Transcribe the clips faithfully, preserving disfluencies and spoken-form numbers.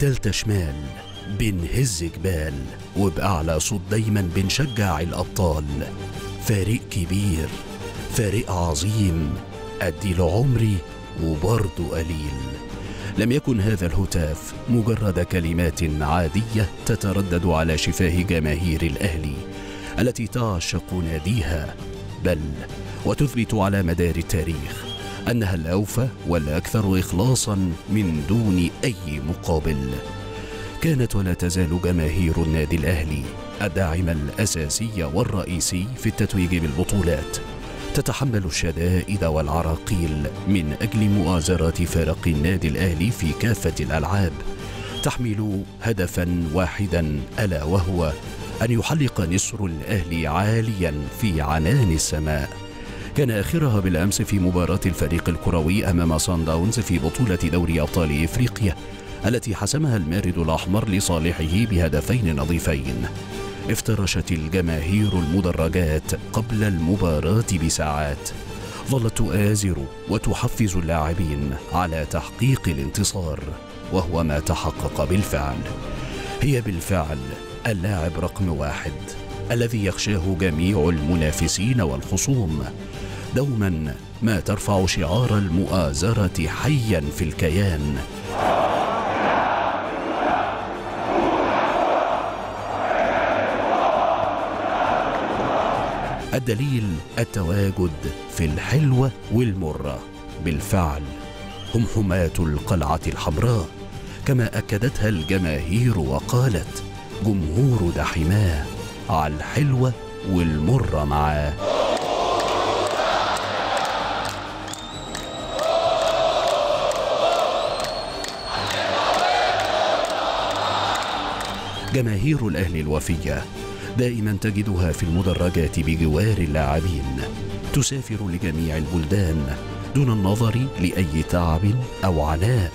تالتة شمال بنهز جبال، وبأعلى صوت دايما بنشجع الأبطال. فريق كبير، فريق عظيم، أديله عمري وبرضه قليل. لم يكن هذا الهتاف مجرد كلمات عادية تتردد على شفاه جماهير الأهلي التي تعشق ناديها، بل وتثبت على مدار التاريخ أنها الأوفى والأكثر إخلاصا من دون أي مقابل. كانت ولا تزال جماهير النادي الأهلي الداعم الأساسي والرئيسي في التتويج بالبطولات، تتحمل الشدائد والعراقيل من أجل مؤازرة فرق النادي الأهلي في كافة الألعاب، تحمل هدفا واحدا ألا وهو أن يحلق نسر الأهلي عاليا في عنان السماء. كان آخرها بالأمس في مباراة الفريق الكروي أمام سانداونز في بطولة دوري أبطال إفريقيا التي حسمها المارد الأحمر لصالحه بهدفين نظيفين. افترشت الجماهير المدرجات قبل المباراة بساعات، ظلت تؤازر وتحفز اللاعبين على تحقيق الانتصار، وهو ما تحقق بالفعل. هي بالفعل اللاعب رقم واحد الذي يخشاه جميع المنافسين والخصوم، دوما ما ترفع شعار المؤازرة حيا في الكيان. الدليل التواجد في الحلوة والمرة. بالفعل هم حماة القلعة الحمراء كما أكدتها الجماهير وقالت: جمهور ده حماه على الحلوة والمرة معاه. جماهير الأهلي الوفية دائما تجدها في المدرجات بجوار اللاعبين، تسافر لجميع البلدان دون النظر لأي تعب أو عناء،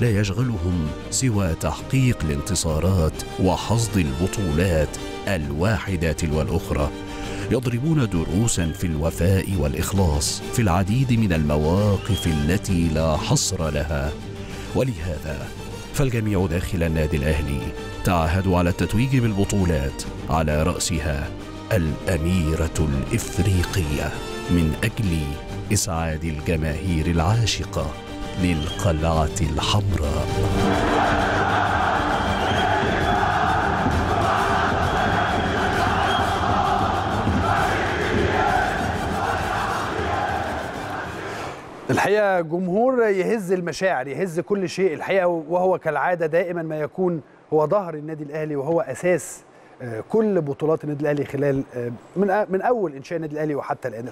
لا يشغلهم سوى تحقيق الانتصارات وحصد البطولات الواحدة تلو الأخرى. يضربون دروسا في الوفاء والإخلاص في العديد من المواقف التي لا حصر لها، ولهذا فالجميع داخل النادي الأهلي تعاهدوا على التتويج بالبطولات، على رأسها الأميرة الإفريقية، من أجل إسعاد الجماهير العاشقة للقلعة الحمراء. الحقيقة جمهور يهز المشاعر، يهز كل شيء الحقيقة، وهو كالعادة دائما ما يكون هو ظهر النادي الأهلي، وهو أساس كل بطولات النادي الأهلي خلال من من أول إنشاء النادي الأهلي وحتى الآن.